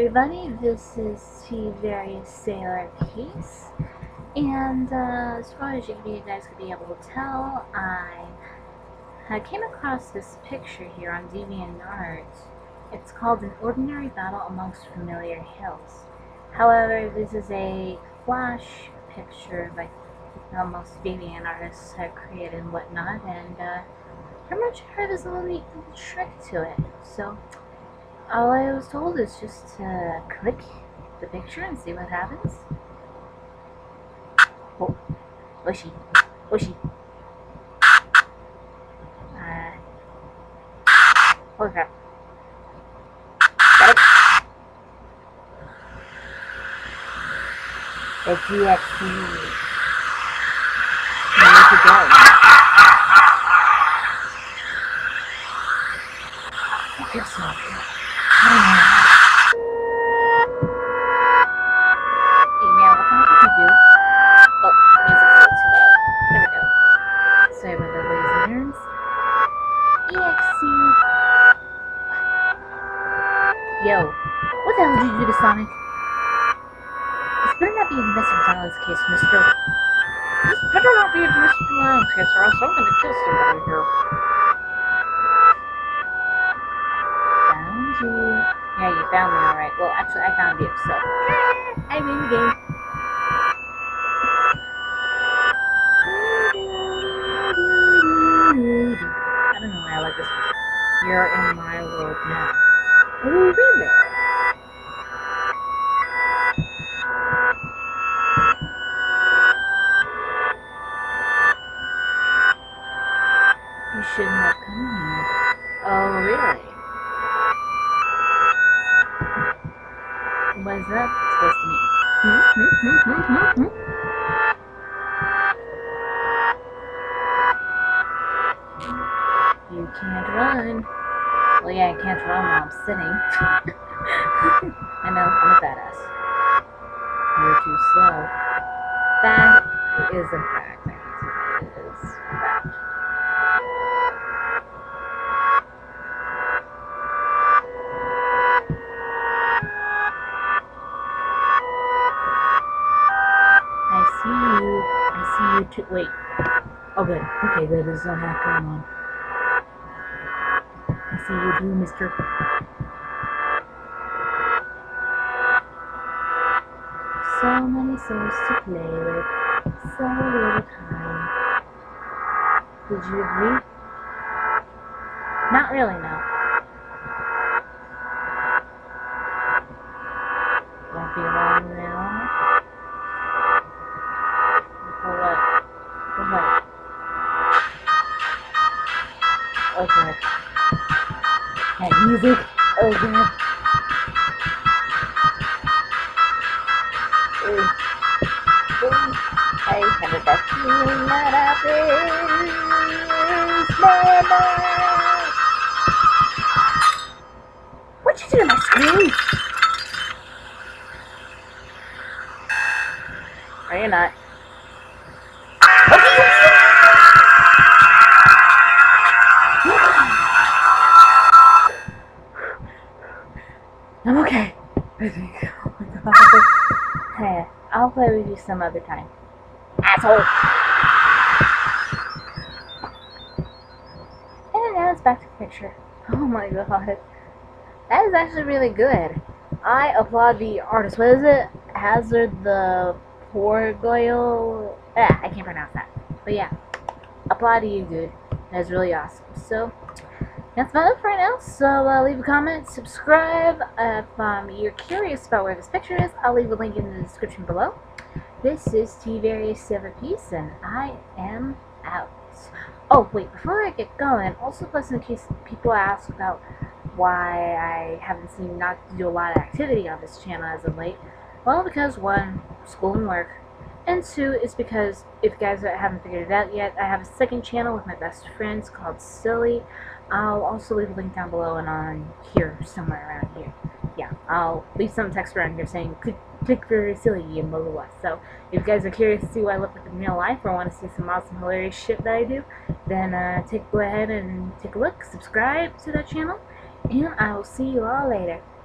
everybody, this is TVaria Sailor Peace, and as far as you guys could be able to tell, I came across this picture here on DeviantArt. It's called An Ordinary Battle Amongst Familiar Hills. However, this is a flash picture by most DeviantArt artists have created and whatnot, and pretty much there's a little trick to it. So all I was told is just to click the picture and see what happens. Oh, bushy, bushy. Holy crap. The DXT. I need to go. It feels so good. Email, what the hell did you do? Oh, music's too loud. There we go. Sorry about the blazoners. EXE. Yo, what the hell did you do to Sonic? Better not be in Mr. Donald's case, mister. This better not be in Mr. Donald's case, or else I'm gonna kill somebody here. Found you. Yeah, you found me, alright. Well, actually, I found you, so. I'm in the game. I don't know why I like this one. You're in my world now. Oh, really? You shouldn't have come here. Oh, really? What is that supposed to mean? You can't run. Well, yeah, I can't run while I'm sitting. I know, I'm a badass. You're too slow. That is a fact. I see you too. Wait. Oh, good. Okay, good. There's no hack going on. I see you too, mister. So many souls to play with. So little time. Did you agree? Not really, no. Won't be long now. What? Oh god. That music. Oh god. I have a bad feeling that I face my life. What you do to my screen? Are you not? I'm okay, I think. Oh my god. Hey, I'll play with you some other time. Asshole! And now it's back to the picture. Oh my god. That is actually really good. I applaud the artist. What is it? Hazard the Porgoyle? Ah, I can't pronounce that. But yeah. Applaud to you, dude. That is really awesome. So, that's about it for right now, so leave a comment, subscribe, if you're curious about where this picture is, I'll leave a link in the description below. This is TVaria Sailor Peace, and I am out. Oh, wait, before I get going, also plus in case people ask about why I haven't seemed not to do a lot of activity on this channel as of late, well, because one, school and work, and two, is because, if you guys haven't figured it out yet, I have a second channel with my best friends called Silly. I'll also leave a link down below and on here, somewhere around here. Yeah, I'll leave some text around here saying, click for Silly and blah blah blah. So, if you guys are curious to see what I look like in real life or want to see some awesome hilarious shit that I do, then go ahead and take a look, subscribe to that channel, and I will see you all later.